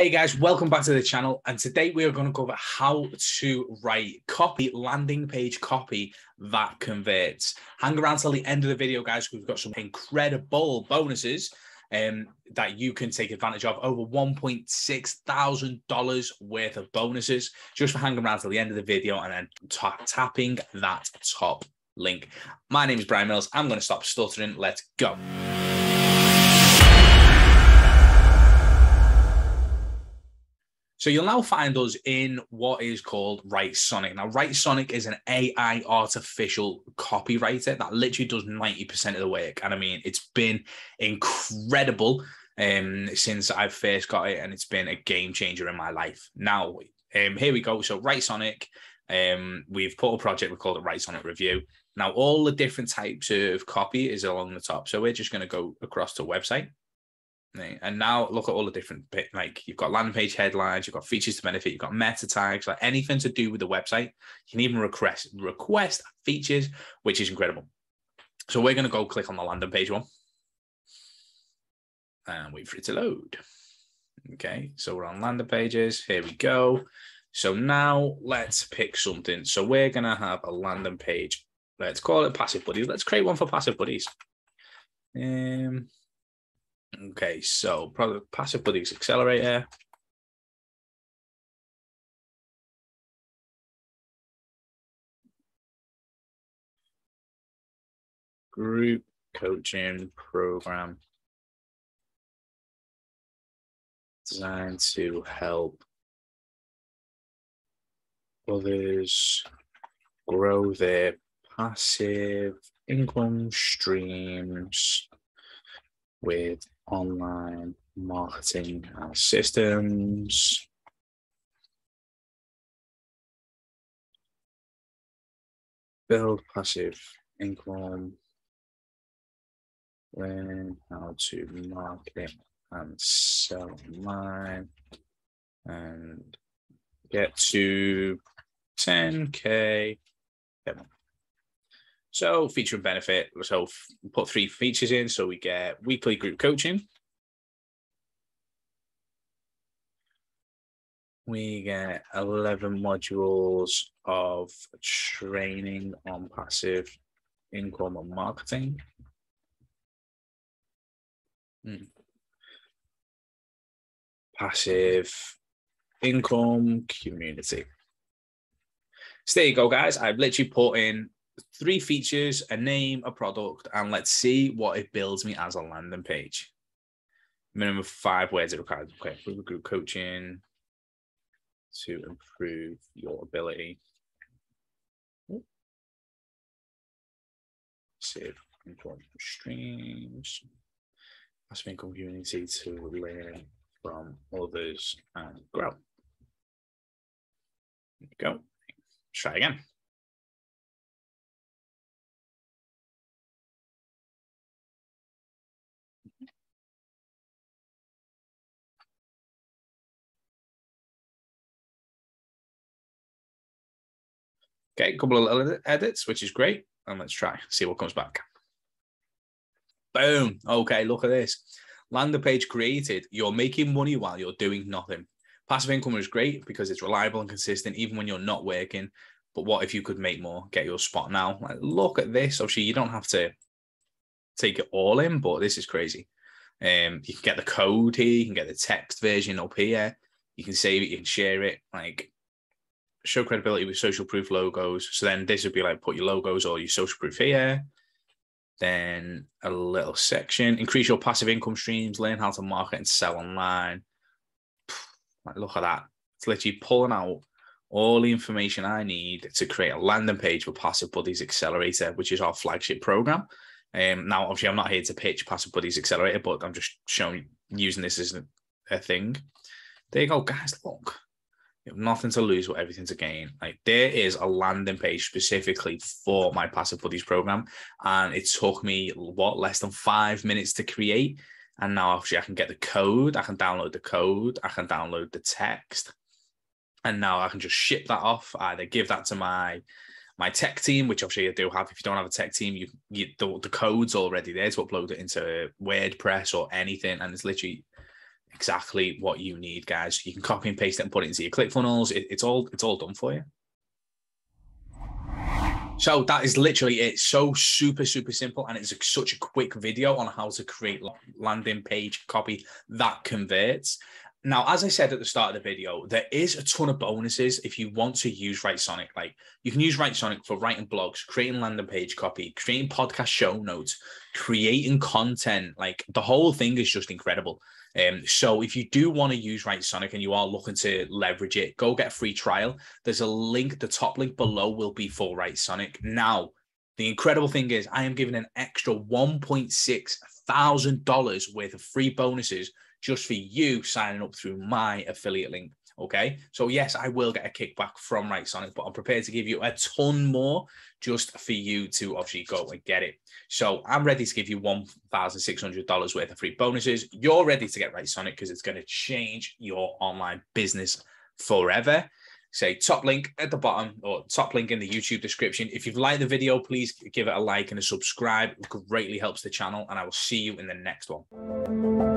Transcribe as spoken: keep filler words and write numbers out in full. Hey guys, welcome back to the channel, and today we are going to cover how to write copy, landing page copy that converts. Hang around till the end of the video, guys. We've got some incredible bonuses um, that you can take advantage of. Over one point six thousand dollars worth of bonuses just for hanging around till the end of the video and then tap, tapping that top link. My name is Bryan Mills. I'm going to stop stuttering. Let's go. So you'll now find us in what is called Writesonic. Now, Writesonic is an A I artificial copywriter that literally does ninety percent of the work. And I mean, it's been incredible um, since I first got it, and it's been a game changer in my life. Now, um, here we go. So Writesonic, um, we've put a project, we called it Writesonic Review. Now, all the different types of copy is along the top. So we're just going to go across to website. And now look at all the different, like you've got landing page headlines, you've got features to benefit, you've got meta tags, like anything to do with the website. You can even request request features, which is incredible. So we're going to go click on the landing page one and wait for it to load. Okay, so we're on landing pages. Here we go. So now let's pick something. So we're going to have a landing page. Let's call it Passive Buddies. Let's create one for Passive Buddies. Um. Okay, so probably Passive Buddies Accelerator. Group coaching program designed to help others grow their passive income streams with online marketing systems. Build passive income. Learn how to market and sell online. And get to ten K. Yep. So feature and benefit, so put three features in. So we get weekly group coaching. We get eleven modules of training on passive income and marketing. Mm. Passive income community. So there you go, guys. I've literally put in three features, a name, a product, and let's see what it builds me as a landing page. Minimum of five words are required. Okay, group coaching to improve your ability. Save important streams. Passive income community to learn from others and grow. There you go. Let's try again. Okay, a couple of little edits, which is great. And let's try, see what comes back. Boom. Okay, look at this. Landing page created. You're making money while you're doing nothing. Passive income is great because it's reliable and consistent, even when you're not working. But what if you could make more? Get your spot now. Like, look at this. Obviously, you don't have to take it all in, but this is crazy. Um, you can get the code here. You can get the text version up here. You can save it. You can share it. Like, show credibility with social proof logos. So then this would be like, put your logos or your social proof here. Then a little section, increase your passive income streams, learn how to market and sell online. Like, look at that. It's literally pulling out all the information I need to create a landing page for Passive Buddies Accelerator, which is our flagship program. Um, now, obviously I'm not here to pitch Passive Buddies Accelerator, but I'm just showing, using this as a thing. There you go, guys, look. Nothing to lose, but everything to gain. Like, there is a landing page specifically for my Passive Buddies program, and it took me what less than five minutes to create. And now, obviously, I can get the code. I can download the code. I can download the text, and now I can just ship that off. I either give that to my my tech team, which obviously I do have. If you don't have a tech team, you, you the, the code's already there to upload it into WordPress or anything, and it's literally exactly what you need, guys. You can copy and paste it and put it into your ClickFunnels. It, it's all it's all done for you. So that is literally it. So super, super simple. And it's such a quick video on how to create landing page copy that converts. Now, as I said at the start of the video, there is a ton of bonuses if you want to use Writesonic. Like, you can use Writesonic for writing blogs, creating landing page copy, creating podcast show notes, creating content. Like, the whole thing is just incredible. Um, so if you do want to use Writesonic and you are looking to leverage it, go get a free trial. There's a link, the top link below will be for Writesonic. Now, the incredible thing is I am giving an extra one point six thousand dollars worth of free bonuses just for you signing up through my affiliate link, okay? So yes, I will get a kickback from Writesonic, but I'm prepared to give you a ton more just for you to obviously go and get it. So I'm ready to give you one thousand six hundred dollars worth of free bonuses. You're ready to get Writesonic because it's going to change your online business forever. Say top link at the bottom or top link in the YouTube description. If you've liked the video, please give it a like and a subscribe. It greatly helps the channel, and I will see you in the next one.